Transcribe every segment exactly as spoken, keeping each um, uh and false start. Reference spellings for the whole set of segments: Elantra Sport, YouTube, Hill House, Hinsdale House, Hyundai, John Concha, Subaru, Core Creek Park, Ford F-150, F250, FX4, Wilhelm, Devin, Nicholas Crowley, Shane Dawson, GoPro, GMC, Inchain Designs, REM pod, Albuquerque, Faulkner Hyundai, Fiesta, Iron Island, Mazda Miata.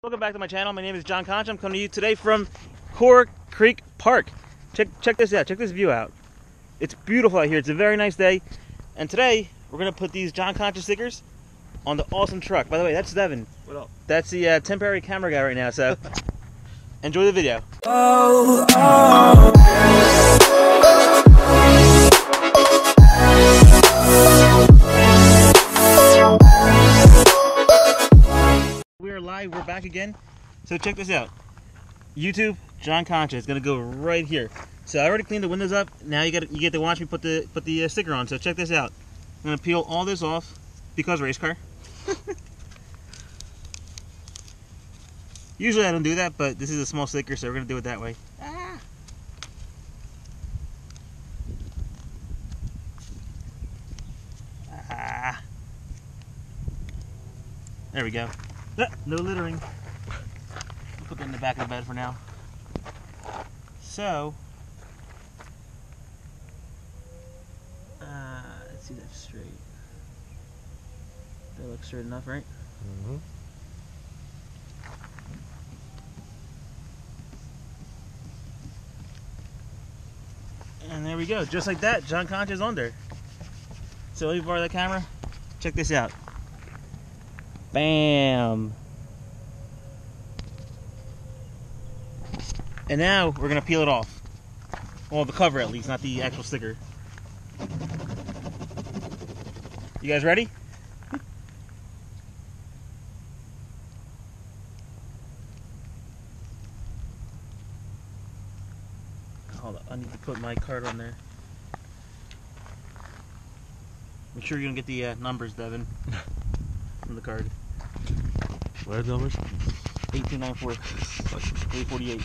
Welcome back to my channel. My name is John Concha. I'm coming to you today from Core Creek Park. Check check this out. Check this view out. It's beautiful out here. It's a very nice day. And today we're gonna put these John Concha stickers on the awesome truck. By the way, that's Devin. What up? That's the uh, temporary camera guy right now. So enjoy the video. Oh, oh. We're back again. So check this out. YouTube John Concha is gonna go right here. So I already cleaned the windows up. Now you got you get to watch me put the put the uh, sticker on. So check this out. I'm gonna peel all this off because race car. Usually I don't do that, but this is a small sticker, so we're gonna do it that way. Ah. Ah. There we go. No littering. We'll put that in the back of the bed for now. So, uh, let's see that straight. That looks straight enough, right? Mm-hmm. And there we go. Just like that, John Concha's on there. So let me borrow that camera. Check this out. Bam! And now we're gonna peel it off. Well, the cover at least, not the actual sticker. You guys ready? Hold on, I need to put my card on there. Make sure you don't get the uh, numbers, Devin, from the card. What are the numbers? eight two nine four. three forty-eight.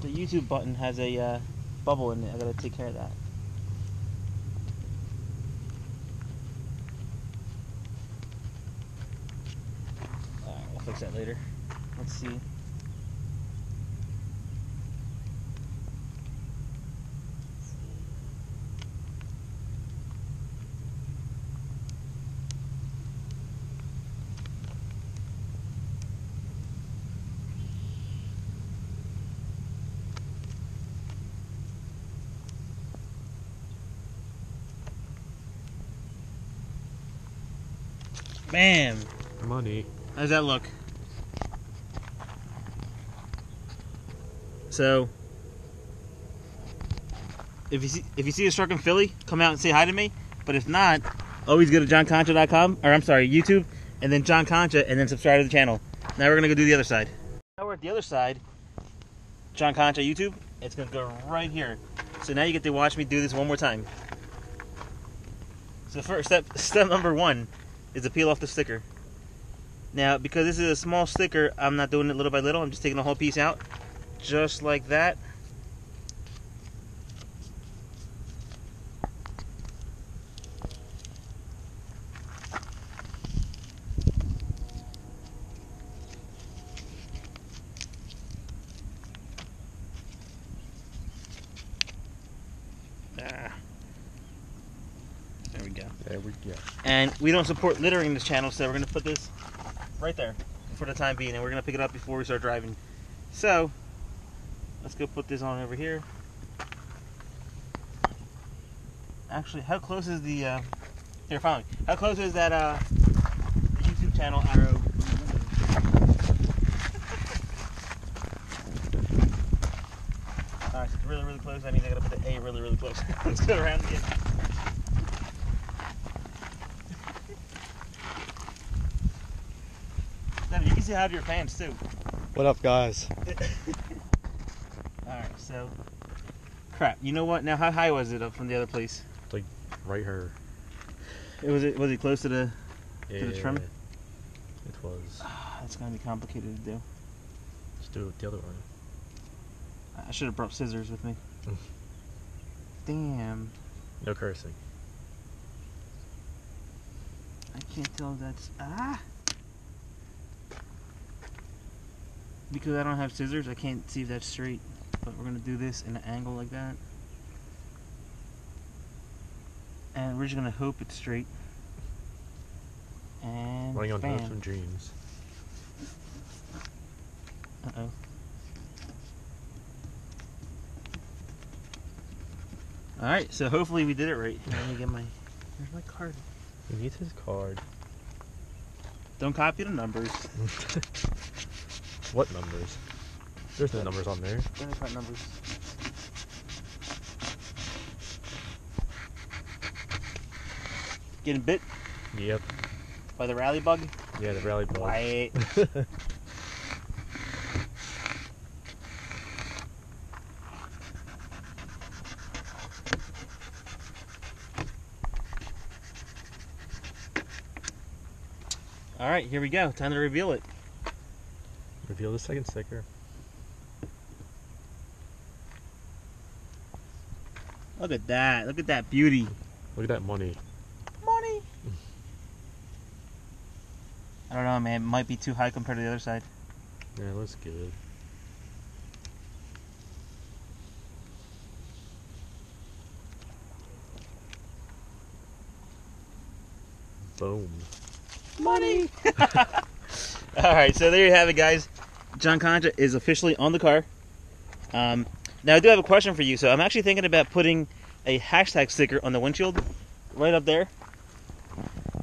The YouTube button has a uh, bubble in it. I gotta take care of that. Alright, we'll fix that later. Let's see. Bam! Money. How does that look? So, if you see if you see this truck in Philly, come out and say hi to me. But if not, always go to john concha dot com, or I'm sorry, YouTube, and then John Concha, and then subscribe to the channel. Now we're gonna go do the other side. Now we're at the other side, John Concha YouTube. It's gonna go right here. So now you get to watch me do this one more time. So first step, step number one. Is to peel off the sticker. Now, because this is a small sticker, I'm not doing it little by little. I'm just taking the whole piece out, just like that. Ah. There we go. There we go. And we don't support littering in this channel, so we're going to put this right there for the time being, and we're going to pick it up before we start driving. So, let's go put this on over here. Actually, how close is the, uh, here, finally, how close is that, uh, the YouTube channel arrow? Alright, so it's really, really close. I mean, I got to put the A really, really close. Let's go around again. You can see out of your pants too. What up, guys? Alright, so crap. You know what? Now, how high was it up from the other place? It's like right here. It was it was it close to the yeah, to the trim? It was. Ah, it's gonna be complicated to do. Let's do it with the other one. I should have brought scissors with me. Damn. No cursing. I can't tell if that's ah. because I don't have scissors, I can't see if that's straight, but we're going to do this in an angle like that. And we're just going to hope it's straight. And running on some dreams. Uh-oh. Alright, so hopefully we did it right. Let me get my... Where's my card? He needs his card. Don't copy the numbers. What numbers? There's no numbers on there. There's not numbers. Getting bit? Yep. By the rally bug? Yeah, the rally bug. Right. Alright, here we go. Time to reveal it. Reveal the second sticker. Look at that. Look at that beauty. Look at that money. Money! I don't know, man. It might be too high compared to the other side. Yeah, it looks good. Boom. Money. All right, so there you have it, guys. John Concha is officially on the car. Um, now I do have a question for you. So I'm actually thinking about putting a hashtag sticker on the windshield, right up there.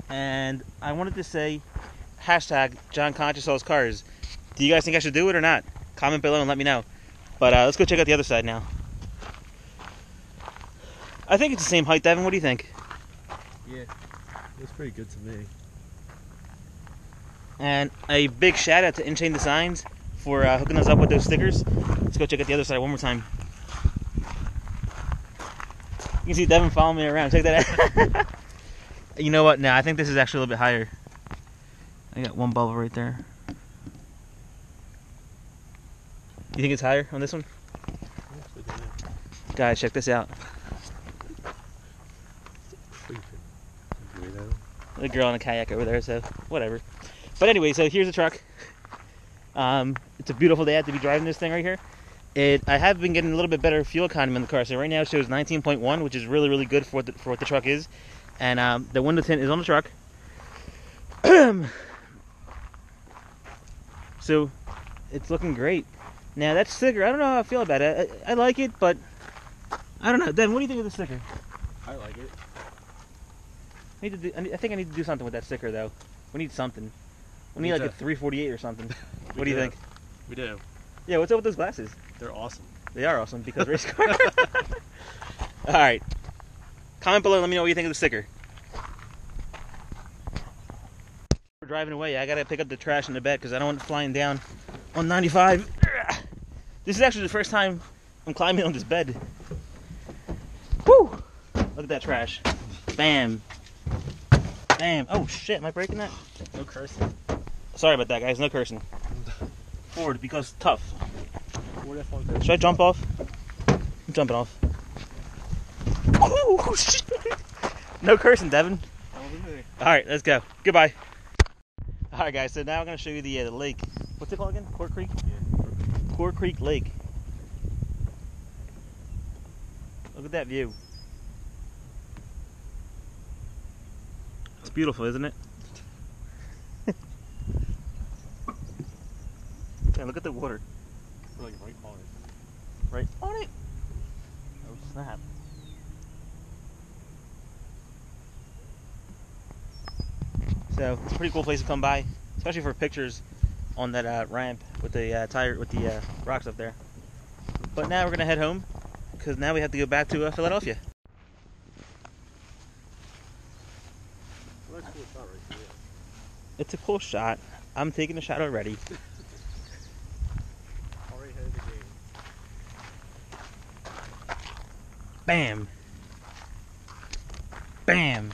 And I wanted to say hashtag John Concha sells cars. Do you guys think I should do it or not? Comment below and let me know. But uh, let's go check out the other side now. I think it's the same height, Devin. What do you think? Yeah, looks pretty good to me. And a big shout out to Inchain Designs for uh, hooking us up with those stickers. Let's go check out the other side one more time. You can see Devin following me around. Check that out. You know what? No, I think this is actually a little bit higher. I got one bubble right there. You think it's higher on this one? Guys, check this out. The girl in a kayak over there, so whatever. But anyway, so here's the truck. Um, it's a beautiful day to be driving this thing right here. It I have been getting a little bit better fuel economy in the car. So right now it shows nineteen point one, which is really, really good for what the, for what the truck is. And um, the window tint is on the truck. So it's looking great. Now that sticker, I don't know how I feel about it. I, I like it, but I don't know. Devin, what do you think of the sticker? I like it. I, need to do, I think I need to do something with that sticker, though. We need something. We need like a three forty-eight or something. What do you think? We do. Yeah, what's up with those glasses? They're awesome. They are awesome because race car. All right. Comment below and let me know what you think of the sticker. We're driving away. I got to pick up the trash in the bed because I don't want it flying down on ninety-five. This is actually the first time I'm climbing on this bed. Woo! Look at that trash. Bam. Damn. Oh, shit. Am I breaking that? No cursing. Sorry about that, guys. No cursing. Ford, because tough. Ford F one fifty. Should I jump off? I'm jumping off. Oh, shit. No cursing, Devin. All right, let's go. Goodbye. All right, guys. So now I'm going to show you the, uh, the lake. What's it called again? Core Creek? Yeah. Core Creek Lake. Look at that view. Beautiful, isn't it? Yeah, look at the water. We're like right on it. Right on it. Oh snap! So it's a pretty cool place to come by, especially for pictures on that uh, ramp with the uh, tire with the uh, rocks up there. But now we're gonna head home because now we have to go back to uh, Philadelphia. It's a cool shot. I'm taking the shot already. Already ahead of the game. Bam. Bam.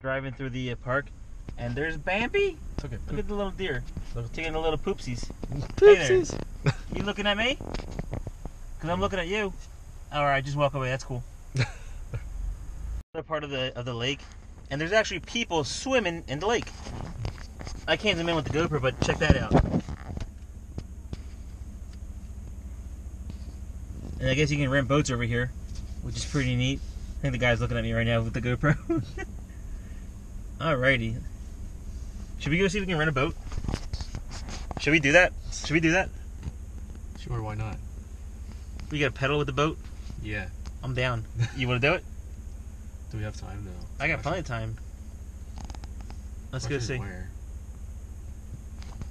Driving through the uh, park, and there's Bambi. Okay, look at the little deer. Little taking the little poopsies. Poopsies. Hey, you looking at me? Cause I'm looking at you. All right, just walk away. That's cool. Another part of the of the lake. And there's actually people swimming in the lake. I can't zoom in with the GoPro, but check that out. And I guess you can rent boats over here, which is pretty neat. I think the guy's looking at me right now with the GoPro. Alrighty. Should we go see if we can rent a boat? Should we do that? Should we do that? Sure, why not? We gotta pedal with the boat? Yeah. I'm down. You wanna do it? Do we have time now? I got Question. plenty of time. Let's Question go see. Where?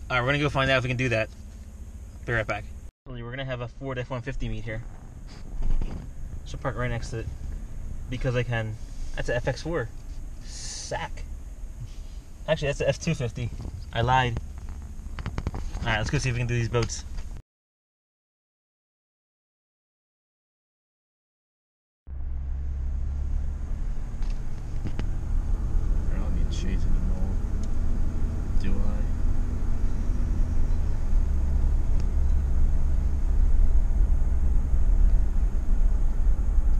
Alright, we're gonna go find out if we can do that. Be right back. We're gonna have a Ford F one fifty meet here. So park right next to it. Because I can. That's an F X four. Sack. Actually, that's an F two fifty. I lied. Alright, let's go see if we can do these boats. I don't need shades anymore. Do I?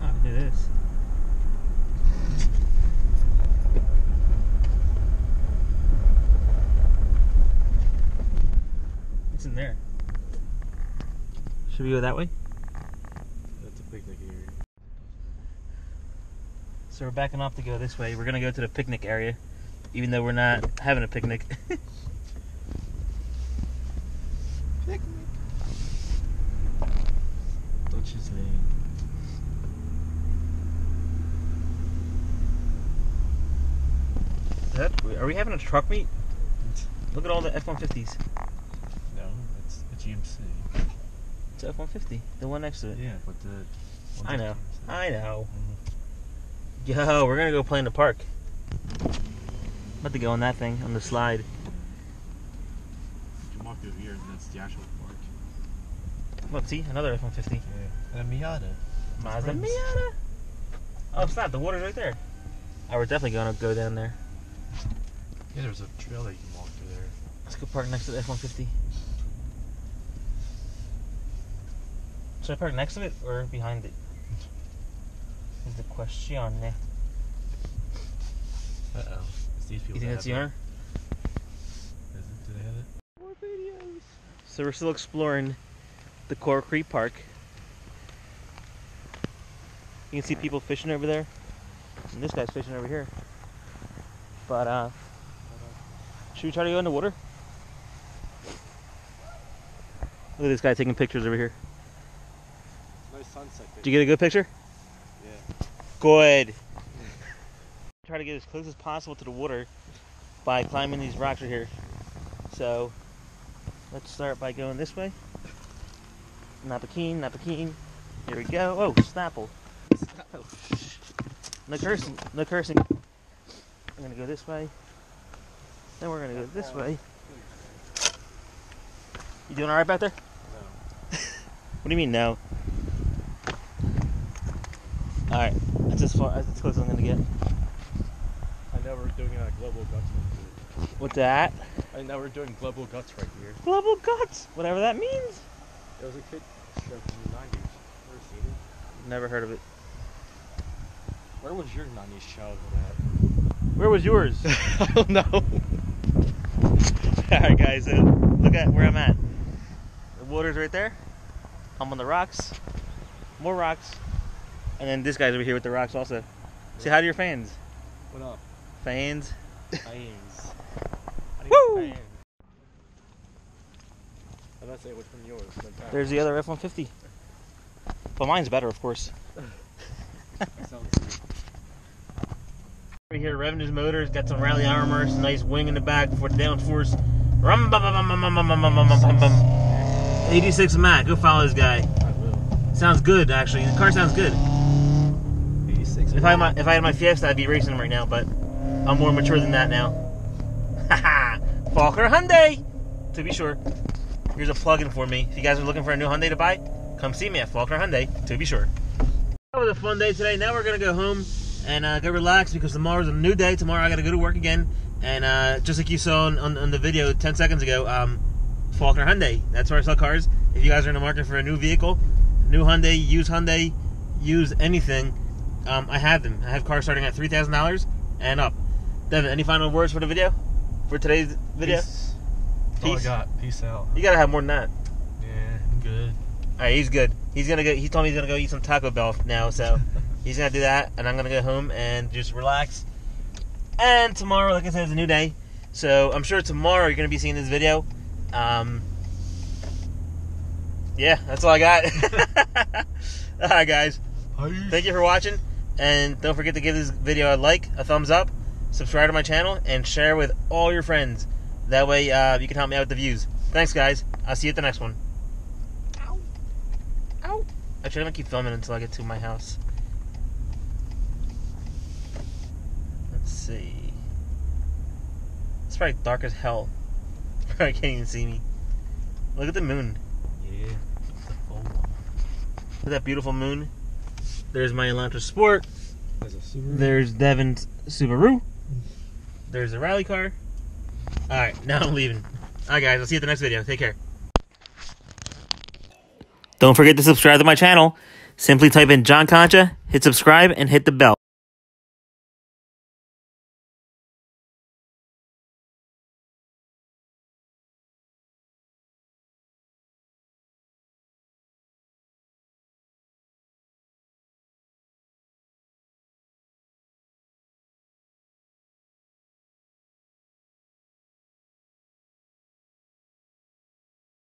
Oh, look at this. In there. Should we go that way? That's a picnic area. So we're backing off to go this way. We're going to go to the picnic area, even though we're not having a picnic. Picnic. Don't you say. Is that, are we having a truck meet? Look at all the F one fifties. G M C. It's an F one fifty, the one next to it. Yeah, but the... I know, G M C. I know. Mm-hmm. Yo, we're gonna go play in the park. I'm about to go on that thing, on the slide. You can walk through here and that's the actual park. Look, see, another F one fifty. Yeah, and a Miata. Mazda Miata! Oh, it's not, the water's right there. Oh, we're definitely gonna go down there. Yeah, there's a trail that you can walk through there. Let's go park next to the F one fifty. Should I park next to it or behind it? Is the question. Uh oh. It's these people. You think that's the owner? Do they have it? More videos. So we're still exploring the Core Creek Park. You can see people fishing over there. And this guy's fishing over here. But, uh, should we try to go in the water? Look at this guy taking pictures over here. Sunset. Did you get a good picture? Yeah. Good. Try to get as close as possible to the water by climbing these rocks right here. So let's start by going this way. Napakeen, napakeen. Here we go. Oh, Snapple. Snapple. No cursing. No cursing. I'm gonna go this way. Then we're gonna go this way. You doing all right back there? No. What do you mean no? Alright, that's as far as close as I'm gonna get. I know we're doing a global guts right here. What's that? I know we're doing global guts right here. Global guts! Whatever that means! It was a kid show from the nineties. Never seen it. Never heard of it. Where was your nineties childhood at? Where was yours? I don't know. Alright guys, so look at where I'm at. The water's right there. I'm on the rocks. More rocks. And then this guy's over here with the rocks also. Say hi to your fans. What up? Fans. Fans. Woo! Fans. I'm not saying which one yours. There's the other F one fifty. But mine's better, of course. Over here, Revenue's Motors. Got some rally armor, some nice wing in the back for the downforce. Rum bum bum bum bum bum bum bum bum. eighty-six Matt. Go follow this guy. I will. Sounds good, actually. The car sounds good. If I, had my, if I had my Fiesta, I'd be racing them right now, but I'm more mature than that now. Haha! Faulkner Hyundai! To be sure. Here's a plug-in for me. If you guys are looking for a new Hyundai to buy, come see me at Faulkner Hyundai, to be sure. That was a fun day today. Now we're going to go home and uh, go relax because tomorrow's a new day. Tomorrow I got to go to work again. And uh, just like you saw on, on, on the video ten seconds ago, um, Faulkner Hyundai. That's where I sell cars. If you guys are in the market for a new vehicle, new Hyundai, used Hyundai, used anything, Um, I have them. I have cars starting at three thousand dollars and up. Devin, any final words for the video? For today's video? Peace. Peace. That's all I got. Peace out. You gotta have more than that. Yeah, I'm good. All right, he's good. He's gonna go. He told me he's gonna go eat some Taco Bell now, so he's gonna do that, and I'm gonna go home and just relax. And tomorrow, like I said, is a new day. So I'm sure tomorrow you're gonna be seeing this video. Um, yeah, that's all I got. All right, guys. Hi. Thank you for watching, and don't forget to give this video a like, a thumbs up, subscribe to my channel, and share with all your friends. That way, uh, you can help me out with the views. Thanks, guys. I'll see you at the next one. Ow. Ow. Actually, I'm gonna keep filming until I get to my house. Let's see. It's probably dark as hell. Probably can't even see me. Look at the moon. Yeah. It's the full one. Look at that beautiful moon. There's my Elantra Sport. There's a Subaru. There's Devin's Subaru. There's a rally car. Alright, now I'm leaving. Alright guys, I'll see you at the next video. Take care. Don't forget to subscribe to my channel. Simply type in John Concha, hit subscribe, and hit the bell.